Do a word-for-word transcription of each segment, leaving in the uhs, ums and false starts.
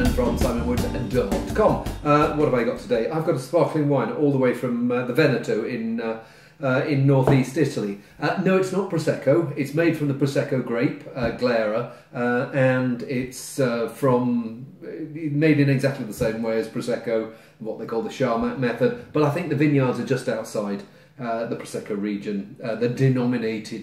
Simon from Simon Woods dot com. Uh, what have I got today? I've got a sparkling wine all the way from uh, the Veneto in uh, uh, in northeast Italy. Uh, no, it's not Prosecco. It's made from the Prosecco grape, uh, Glera, uh, and it's uh, from made in exactly the same way as Prosecco, what they call the Charmat method. But I think the vineyards are just outside Uh, the Prosecco region, uh, the denominated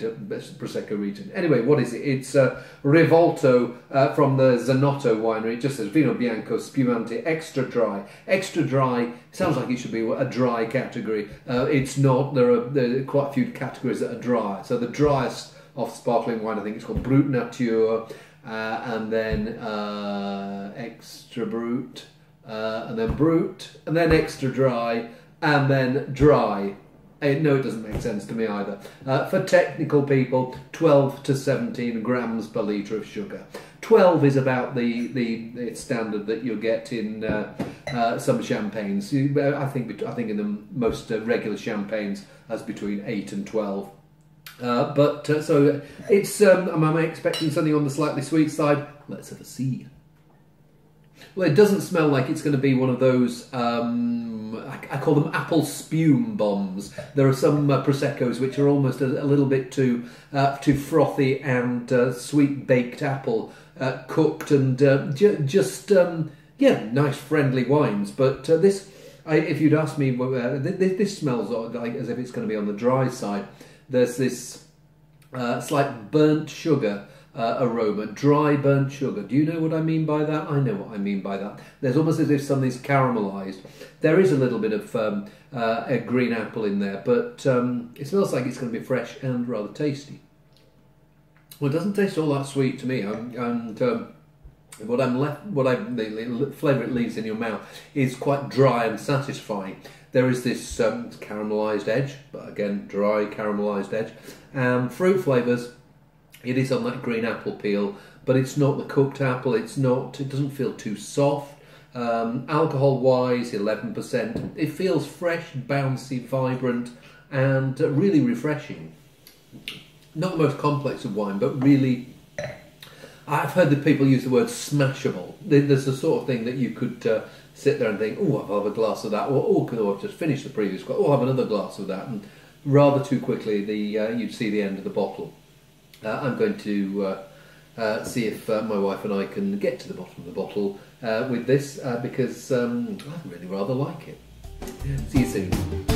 Prosecco region. Anyway, what is it? It's uh, Rivolto uh, from the Zanotto winery. It just says Vino Bianco Spumante Extra Dry. Extra dry sounds like it should be a dry category. Uh, it's not. There are, there are quite a few categories that are dry. So the driest of sparkling wine, I think it's called Brut Nature, uh, and then uh, Extra Brut, uh, and then Brut, and then Extra Dry, and then Dry. No, it doesn't make sense to me either. Uh, for technical people, twelve to seventeen grams per litre of sugar. twelve is about the, the, the standard that you'll get in uh, uh, some champagnes. I think, I think in the most uh, regular champagnes, that's between eight and twelve. Uh, but, uh, so, it's, um, am I expecting something on the slightly sweet side? Let's have a see. Well, it doesn't smell like it's going to be one of those, um, I, I call them apple spume bombs. There are some uh, Proseccos which are almost a, a little bit too uh, too frothy and uh, sweet baked apple, uh, cooked and uh, ju just, um, yeah, nice friendly wines. But uh, this, I, if you'd asked me, uh, this, this smells like as if it's going to be on the dry side. There's this uh, slight burnt sugar Uh, aroma, dry burnt sugar. Do you know what I mean by that? I know what I mean by that. There's almost as if something's caramelised. There is a little bit of um, uh, a green apple in there, but um, it smells like it's going to be fresh and rather tasty. Well, it doesn't taste all that sweet to me, I'm, and um, what I'm left, what I the flavour it leaves in your mouth is quite dry and satisfying. There is this um, caramelised edge, but again, dry caramelised edge, and um, fruit flavours. It is on that green apple peel, but it's not the cooked apple. It's not. It doesn't feel too soft. Um, Alcohol-wise, eleven percent. It feels fresh, bouncy, vibrant, and uh, really refreshing. Not the most complex of wine, but really, I've heard that people use the word smashable. There's the sort of thing that you could uh, sit there and think, "Oh, I'll have a glass of that," or "Oh, could I have just finished the previous glass? Oh, I'll have another glass of that." And rather too quickly, the uh, you'd see the end of the bottle. Uh, I'm going to uh, uh, see if uh, my wife and I can get to the bottom of the bottle uh, with this uh, because um, I really rather like it. See you soon.